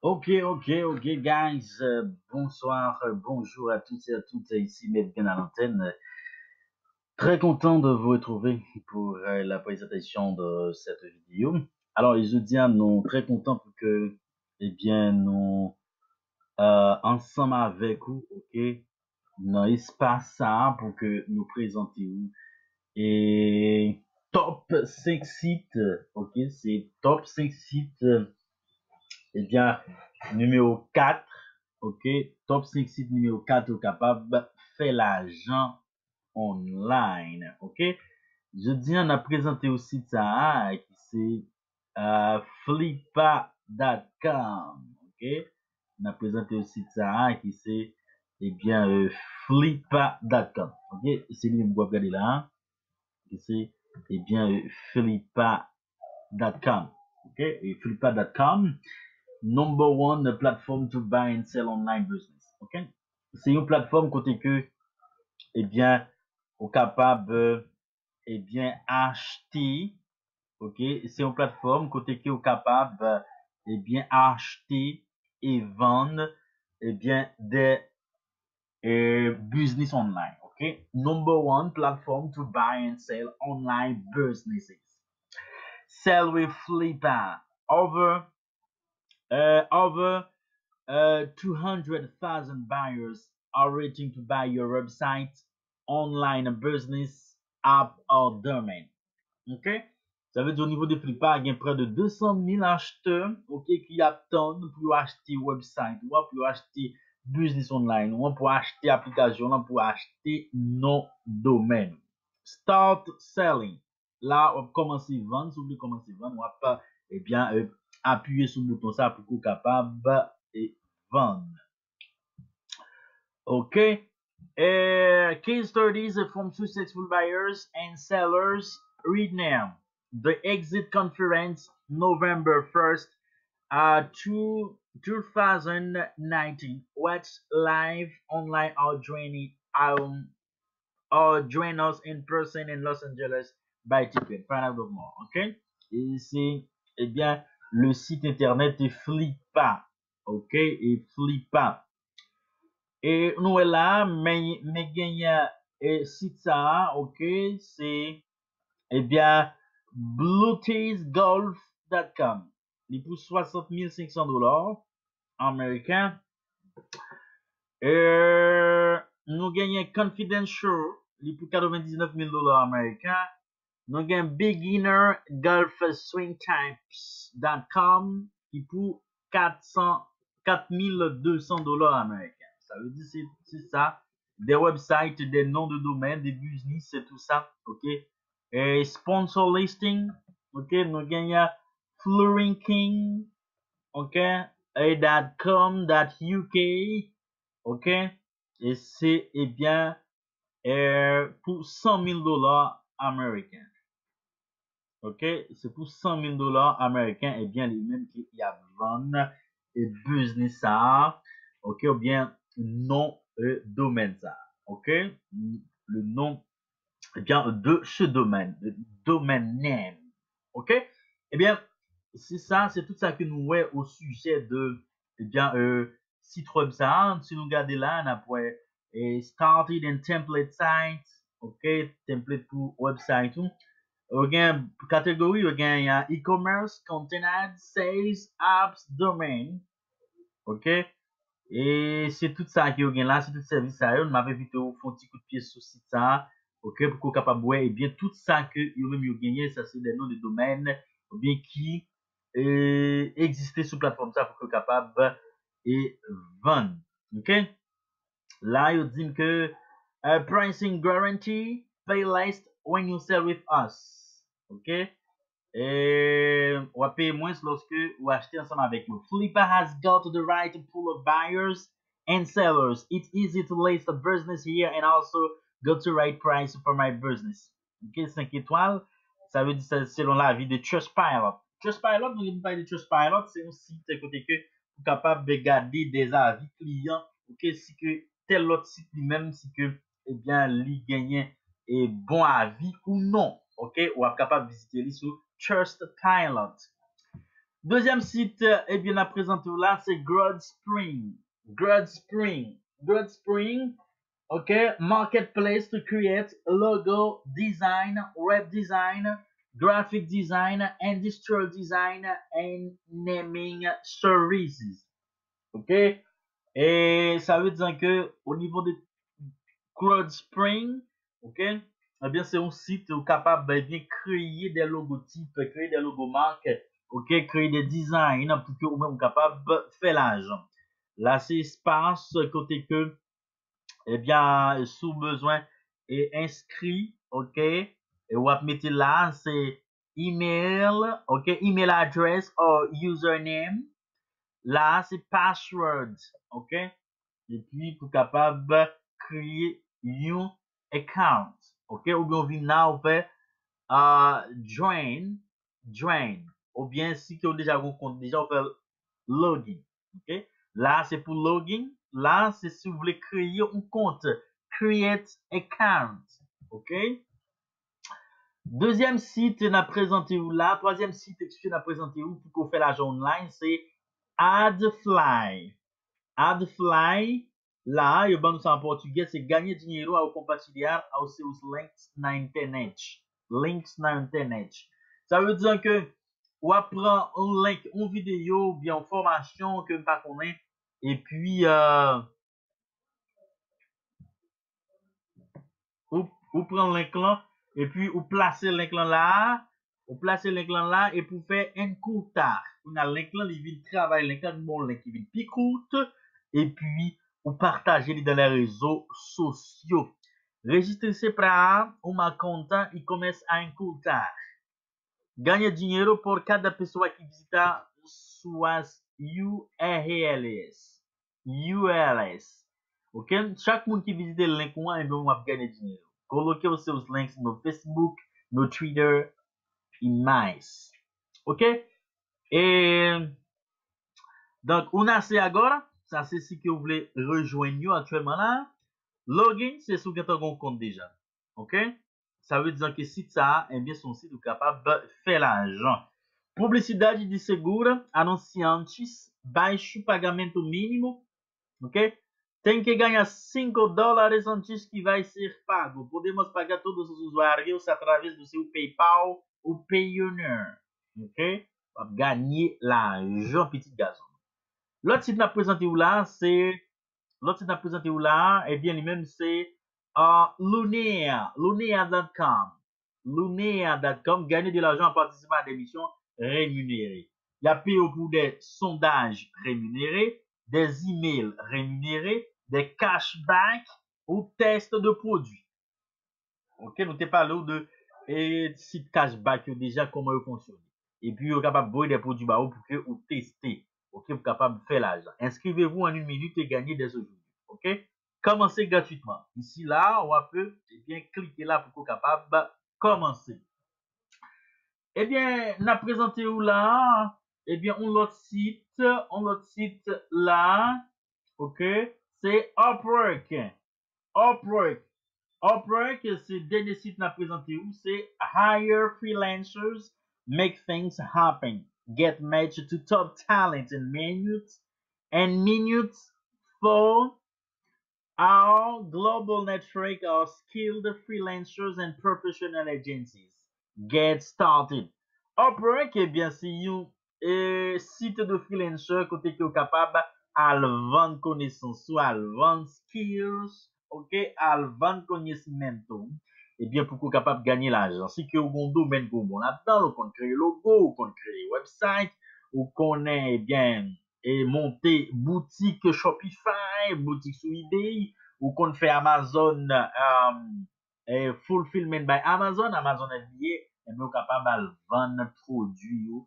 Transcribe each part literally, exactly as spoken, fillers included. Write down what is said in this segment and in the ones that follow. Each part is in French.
Ok, ok, ok, guys. Euh, bonsoir, euh, bonjour à tous et à toutes. Ici, Melvin à l'antenne. Euh, très content de vous retrouver pour euh, la présentation de cette vidéo. Alors, les audiens, nous très contents pour que, eh bien, nous, euh, ensemble avec vous, ok, dans l'espace ça pour que nous présentions. Et top cinq sites, ok, c'est top cinq sites. Eh bien, numéro quatre, ok, top cinq sites numéro quatre, au capable, fait l'argent online, ok. Je dis, on a présenté aussi ça, qui c'est euh, Flippa point com, ok. On a présenté aussi ça, qui c'est, eh bien, euh, Flippa point com, ok. C'est lui, vous regardez là, qui c'est, eh bien, euh, Flippa point com, ok, et Flippa point com. Number one platform to buy and sell online business. Ok? C'est une plateforme côté que, eh bien, on est capable, eh bien, acheter. Ok? C'est une plateforme côté que on est capable, eh bien, acheter et vendre, eh bien, des euh, business online. Ok? Number one platform to buy and sell online businesses. Sell with Flippa. Over. Uh, over uh, two hundred thousand buyers are waiting to buy your website, online business, app or domain. Ok? Ça veut dire au niveau de Flippa, il y a près de deux cent mille acheteurs, ok, qui attendent pour acheter website, ou pour acheter business online, ou pour acheter application, ou pour acheter nos domaines. Start selling. Là, on commence à vendre, si vous voulez commencer à vendre, on va pas, eh bien, euh, appuyez sur le bouton ça pour qu'on capable et vendre. Ok. Uh, case studies from successful buyers and sellers. Read now. The exit conference November first, uh, two thousand nineteen. Watch live online or join, um, or join us in person in Los Angeles by ticket. Find out more. Ok. Ici, eh bien, le site internet est Flippa, ok, et Flippa. Et nous là, mais mais gagnons et site ça, ok, c'est eh bien Bluteys Golf point com. Il pour soixante mille cinq cents dollars américains. Euh, nous gagnons Confidential, il pour quatre-vingt-dix-neuf mille dollars américains. Nous avons beginner golf swing times point com qui pour quatre mille deux cents dollars américains. Ça veut dire c'est ça. Des websites, des noms de domaines, des business, c'est tout ça. Ok. Et sponsor listing. Ok. Nous avons Flooring King. Ok. Et .com.uk. Ok. Et c'est eh bien euh, pour cent mille dollars américains. Ok, c'est pour cent mille dollars américains, et bien les mêmes qui y a vendre et business ça, ok, ou bien nom et domaine ça, ok, le nom, et bien de ce domaine, le domaine name, ok, et bien c'est ça, c'est tout ça que nous voyons au sujet de, et bien, euh, site web ça, si nous regardons là, on a pour et started and template sites, ok, template pour website, again, category again, yeah, e-commerce, content ads, sales, apps, domain. Ok? Et c'est tout ça qui est là, c'est tout service ça. On m'avait vite au fond petit coup de pied sur site ça. Ok? Pour qu'on capable ouais, et bien tout ça que vous avez mieux gagné, ça c'est des noms de domaines, ou bien qui euh, existaient sur plateforme ça pour qu'on capable et vendre. Ok? Là, ils disent que uh, pricing guarantee, pay less when you sell with us. Ok, et on va payer moins lorsque vous achetez ensemble avec nous. Flippa has got the right pool of buyers and sellers. It's easy to list a business here and also got the right price for my business. Ok, cinq étoiles, ça veut dire selon l'avis de Trust Pilot. Trust Pilot, vous n'avez pas de Trust Pilot, c'est un site côté que vous êtes capable de garder des avis clients. Ok, si que tel autre site lui-même, si que, eh bien, lui gagne et bon avis ou non. Ok, ou est capable de visiter sur Trust Pilot. Deuxième site, eh bien, à présenter là, c'est Grudspring. Grudspring. Grudspring. OK. Marketplace to create logo design, web design, graphic design, industrial design, and naming services. OK. Et ça veut dire que, au niveau de Grudspring, OK, eh bien, c'est un site où capable de bien créer des logotypes, créer des logomarques, OK, créer des designs pour que vous-même capable de faire l'argent. Là, c'est espace, côté que, eh bien, sous besoin est inscrit, OK, et vous mettez là, c'est email, OK, email address ou username. Là, c'est password, OK, et puis pour capable créer un account, OK, ou bien on vient là, on fait uh, join, join. Ou bien si vous avez déjà un compte, déjà on fait login. OK? Là, c'est pour login. Là, c'est si vous voulez créer un compte. Create account. OK? Deuxième site, on a présenté où là. Troisième site, on a présenté où pour qu'on fait l'argent online, c'est AdFly. AdFly, là, il y a en portugais, c'est gagner du dinheiro à compartilhar aos seus links na internet. Links na internet. Ça veut dire que ou apprend un link, une vidéo, bien une formation que je ne sais pas combien. Et puis, euh, ou, ou prend le link là, et puis ou place le link là, ou place le link là, et pour faire un court tard. On a le link là, il vient travailler, le link bon link, il vient plus court, et puis ou partager dans les réseaux sociaux. Registrez-vous pour ma compte e-commerce à un court tard. Ganha dinheiro por cada pessoa que visitar suas U R Ls. U R Ls. Ok? Chaque monde que visite le link, on va gagner dinheiro. Coloquez os seus links no Facebook, no Twitter e mais. Ok? Et. Donc, on a c'est agora. Ça, c'est ce que vous voulez rejoindre actuellement là. Login, c'est ce que vous avez un compte déjà. Ok? Ça veut dire que si ça, eh bien, son site est capable de faire l'argent. Publicidade de segura, anunciantes, baixo pagamento mínimo, ok? Tem que ganhar cinco dólares antes que vai ser pago. Podemos pagar todos os usuários através do seu PayPal ou Payoneer, ok? Para gagner l'argent, petit gazon. L'autre site n'a présenté où là, c'est... L'autre site n'a présenté où là, eh bien, lui-même, c'est... Uh, Lunea, Lunea point com. Lunea point com, gagner de l'argent en participant à des missions rémunérées. Il y a payé pour des sondages rémunérés, des emails rémunérés, des cashbacks ou tests de produits. Ok, nous te parlons de sites cashback déjà comment ils fonctionnent. Et puis, vous êtes capable de boire des produits pour que vous testez. Ok, vous êtes capable de faire l'argent. Inscrivez-vous en une minute et gagnez des aujourd'hui. Ok? Commencez gratuitement. Ici, là, on peut eh bien, cliquer là pour qu'on soit capable de commencer. Eh bien, on a présenté où là? Eh bien, on l'autre site, on l'autre site là, ok? C'est Upwork. Upwork. Upwork, c'est dernier site qu'on a présenté où? C'est Hire Freelancers, Make Things Happen, Get Matched to Top Talent in Minutes, and Minutes for our global network of skilled freelancers and professional agencies. Get started. Upwork, eh bien, c'est un eh, site de freelancer côté qui est capable à vendre connaissance, à vendre skills, ok, à vendre connaissance. Eh bien, pour qu'on capable gagner l'argent. Si que vous domaine bon là-dedans, vous créez logo, vous créez website, vous connaissez eh bien et monter boutique Shopify, boutique sur eBay, ou qu'on fait Amazon, um, et Fulfillment by Amazon, Amazon F B A, et bien capable de vendre produits, ou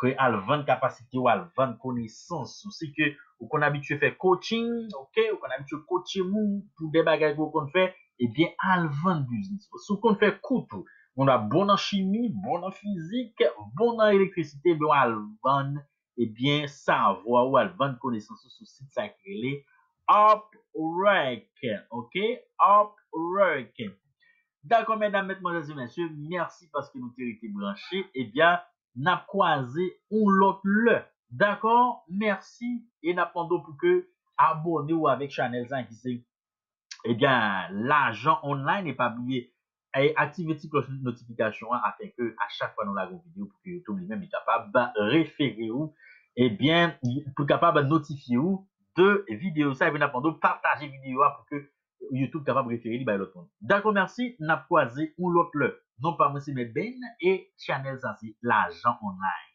que vendre capacité, ou vendre connaissance, aussi que, ou qu'on habitué faire coaching, ok, ou qu'on habitué coacher mou, pour des bagages qu'on fait, et bien, à vendre business. Si qu'on fait couteau, on a bon en chimie, bon en physique, bon en électricité, bien, à vendre eh bien, savoir ou à vendre connaissance sur ce site sacré, Upwork. Ok? Upwork. D'accord, mesdames, mesdemoiselles et messieurs, merci parce que nous t'avez été branchés. Eh bien, n'a croisé un l'autre le. D'accord? Merci. Et n'attendons pour que abonnez-vous avec Chanel cinq qui c'est, eh bien, l'agent online n'est pas oublié. Et activez la cloche de notification afin que à chaque fois nous la vidéo pour que YouTube lui-même est capable de référer ou, eh bien, pour capable de notifier ou de vidéos. Ça, et bien, n'attendons partager vidéo pour que YouTube capable de référer à l'autre monde. D'accord, merci. N'a croisé ou l'autre le. Non pas monsieur Ben et Chanel cinq, l'agent online.